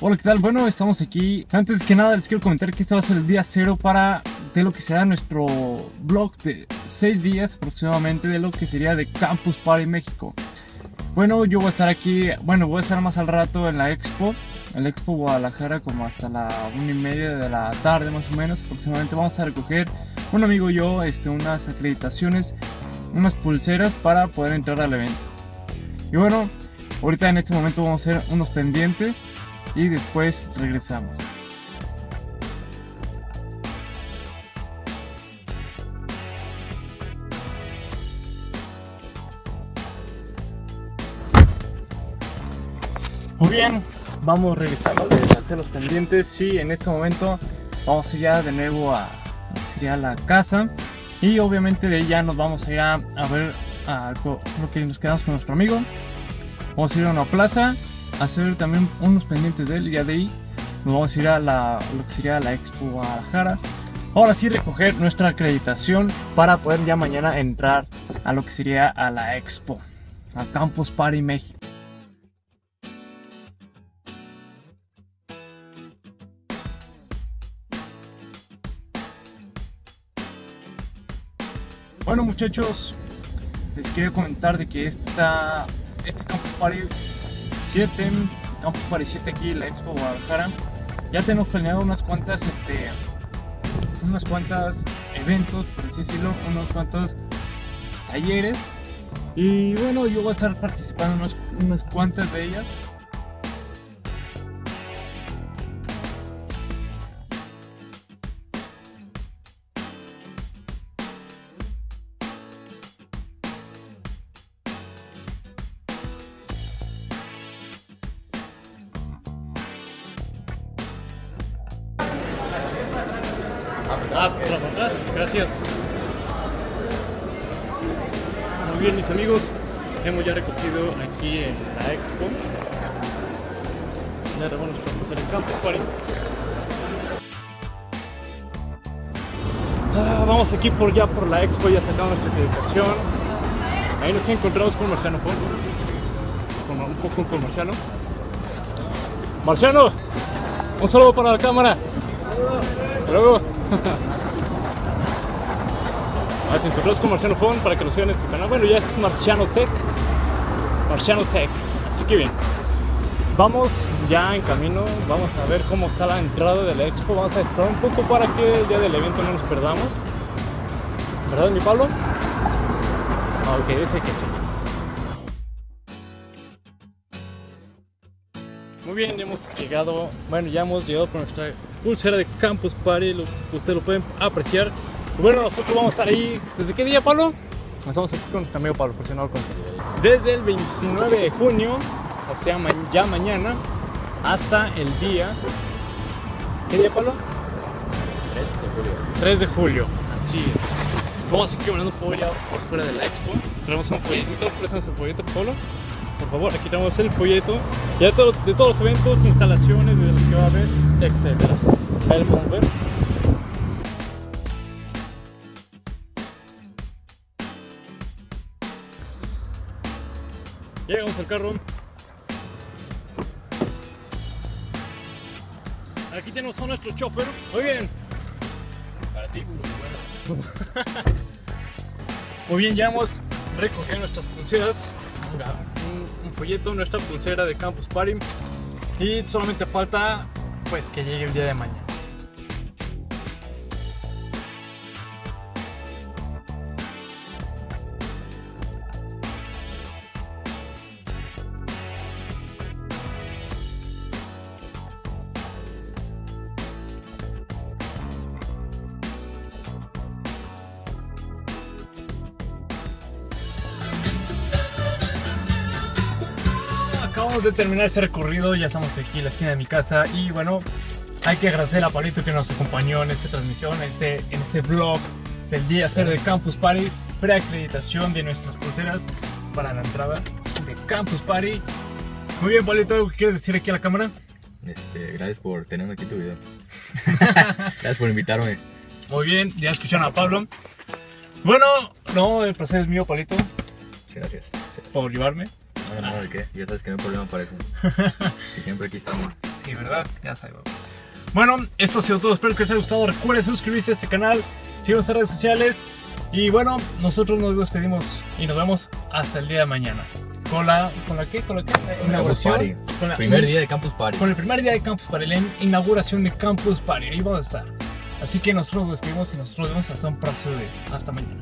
Hola, ¿qué tal? Bueno, estamos aquí. Antes que nada les quiero comentar que este va a ser el día cero para de lo que será nuestro blog de 6 días aproximadamente de lo que sería de Campus Party México. Bueno, yo voy a estar aquí, bueno, voy a estar más al rato en el Expo Guadalajara, como hasta la 1:30 de la tarde más o menos aproximadamente. Vamos a recoger un amigo y yo unas acreditaciones, unas pulseras para poder entrar al evento. Y bueno, ahorita en este momento vamos a hacer unos pendientes y después regresamos. Muy bien, vamos regresando de hacer los pendientes y en este momento vamos ya de nuevo a la casa, y obviamente de ella nos vamos a ir a ver lo que nos quedamos con nuestro amigo. Vamos a ir a una plaza a hacer también unos pendientes de él, y ya de ahí nos vamos a ir a lo que sería la Expo Guadalajara. Ahora sí, recoger nuestra acreditación para poder ya mañana entrar a lo que sería a la Expo, a Campus Party México. Bueno, muchachos, les quiero comentar de que este Campus Party 7 aquí en la Expo Guadalajara, ya tenemos planeado unas cuantas eventos, por así decirlo, unos cuantos talleres, y bueno, yo voy a estar participando en unas cuantas de ellas. Tras atrás, gracias. Muy bien, mis amigos, hemos ya recogido aquí en la Expo. Y ahora vamos a comenzar el Campus Party. Vamos aquí por la Expo, ya sacamos nuestra acreditación. Ahí nos encontramos con Marciano, con Marciano. Marciano, un saludo para la cámara. Hasta luego. Nos encontramos con Marciano Fon para que nos sigan en su canal. Bueno, ya es Marciano Tech, así que bien, vamos ya en camino. Vamos a ver cómo está la entrada de la Expo, vamos a explorar un poco para que el día del evento no nos perdamos, ¿verdad, mi Pablo? Aunque dice que sí. Muy bien, ya hemos llegado por nuestra pulsera de Campus Party, ustedes lo pueden apreciar. Bueno, nosotros vamos a estar ahí, ¿desde qué día, Pablo? Estamos aquí con nuestro amigo Pablo, por si no lo conocen. Desde el 29 de junio, o sea, ya mañana, hasta el día... ¿Qué día, Pablo? 3 de julio, así es. Vamos a seguir caminando por fuera de la Expo. Traemos un folletito, préstanos el folleto, Pablo. Por favor, aquí tenemos el folleto ya de todos los eventos, instalaciones, de los que va a haber, etcétera. Ahí lo vamos a ver. Llegamos al carro. Aquí tenemos a nuestro chofer. Muy bien. Para ti, bueno. Muy bien, ya hemos recogido nuestras pulseras. Un folleto, nuestra pulsera de Campus Party. Y solamente falta pues que llegue el día de mañana. Acabamos de terminar ese recorrido, ya estamos aquí en la esquina de mi casa, y bueno, hay que agradecer a Pablito que nos acompañó en esta transmisión, en este vlog del día 0 de Campus Party, preacreditación de nuestras pulseras para la entrada de Campus Party. Muy bien, Pablito, ¿algo que quieres decir aquí a la cámara? Gracias por tenerme aquí en tu video. Gracias por invitarme. Muy bien, ya escucharon a Pablo. Bueno, no, el placer es mío, Pablito. Sí, gracias por llevarme. No, ¿de qué? Ya sabes que no hay problema para eso. Y siempre aquí estamos. sí, ¿verdad? Ya sabemos. Bueno, esto ha sido todo. Espero que les haya gustado. Recuerden suscribirse a este canal, síganos en redes sociales. Y bueno, nosotros nos despedimos y nos vemos hasta el día de mañana. ¿Con la inauguración? Con el primer día de Campus Party. Con el primer día de Campus Party, la inauguración de Campus Party. Ahí vamos a estar. Así que nosotros nos despedimos y nosotros vemos hasta un próximo video. Hasta mañana.